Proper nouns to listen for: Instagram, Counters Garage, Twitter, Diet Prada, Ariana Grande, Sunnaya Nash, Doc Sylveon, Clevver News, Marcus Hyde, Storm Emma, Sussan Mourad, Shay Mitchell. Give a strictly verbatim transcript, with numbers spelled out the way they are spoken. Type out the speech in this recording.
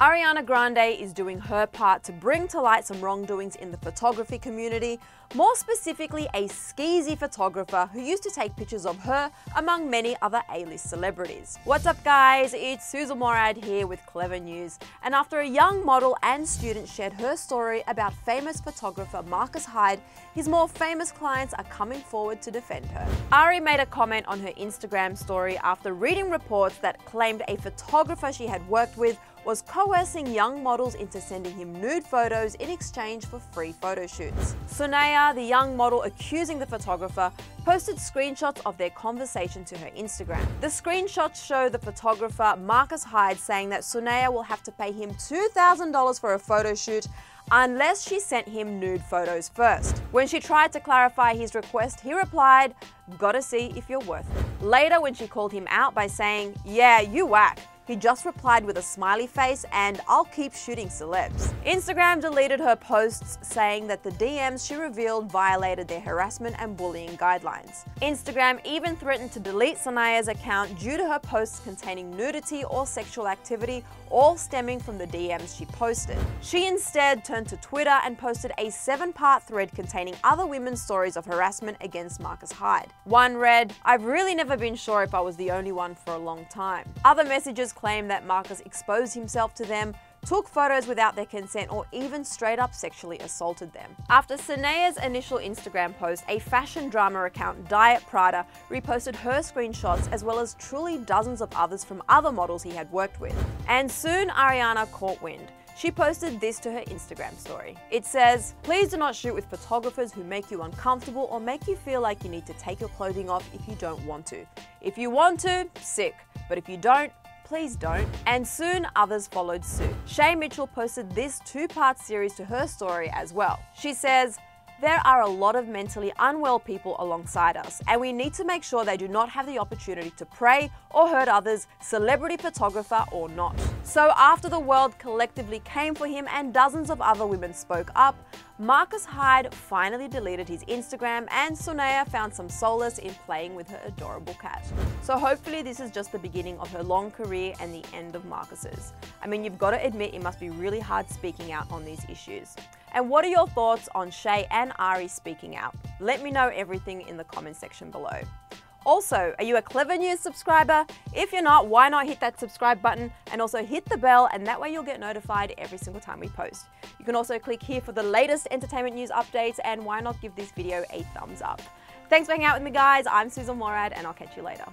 Ariana Grande is doing her part to bring to light some wrongdoings in the photography community, more specifically a skeezy photographer who used to take pictures of her among many other A-list celebrities. What's up guys, it's Sussan Mourad here with Clevver News, and after a young model and student shared her story about famous photographer Marcus Hyde, his more famous clients are coming forward to defend her. Ari made a comment on her Instagram story after reading reports that claimed a photographer she had worked with was coercing young models into sending him nude photos in exchange for free photo shoots. Sunnaya, the young model accusing the photographer, posted screenshots of their conversation to her Instagram. The screenshots show the photographer Marcus Hyde saying that Sunnaya will have to pay him two thousand dollars for a photo shoot unless she sent him nude photos first. When she tried to clarify his request, he replied, "Gotta see if you're worth it." Later, when she called him out by saying, "Yeah, you whack," he just replied with a smiley face and "I'll keep shooting celebs." Instagram deleted her posts, saying that the D Ms she revealed violated their harassment and bullying guidelines. Instagram even threatened to delete Sunnaya's account due to her posts containing nudity or sexual activity, all stemming from the D Ms she posted. She instead turned to Twitter and posted a seven-part thread containing other women's stories of harassment against Marcus Hyde. One read, "I've really never been sure if I was the only one for a long time." Other messages claim that Marcus exposed himself to them, took photos without their consent, or even straight up sexually assaulted them. After Sunnaya's initial Instagram post, a fashion drama account, Diet Prada, reposted her screenshots as well as truly dozens of others from other models he had worked with. And soon Ariana caught wind. She posted this to her Instagram story. It says, "Please do not shoot with photographers who make you uncomfortable or make you feel like you need to take your clothing off if you don't want to. If you want to, sick, but if you don't, please don't." And soon others followed suit. Shay Mitchell posted this two-part series to her story as well. She says, "There are a lot of mentally unwell people alongside us, and we need to make sure they do not have the opportunity to prey or hurt others, celebrity photographer or not." So after the world collectively came for him and dozens of other women spoke up, Marcus Hyde finally deleted his Instagram, and Sunnaya found some solace in playing with her adorable cat. So hopefully this is just the beginning of her long career and the end of Marcus's. I mean, you've got to admit it must be really hard speaking out on these issues. And what are your thoughts on Shay and Ari speaking out? Let me know everything in the comment section below. Also, are you a Clevver News subscriber? If you're not, why not hit that subscribe button and also hit the bell, and that way you'll get notified every single time we post. You can also click here for the latest entertainment news updates, and why not give this video a thumbs up. Thanks for hanging out with me guys, I'm Sussan Mourad, and I'll catch you later.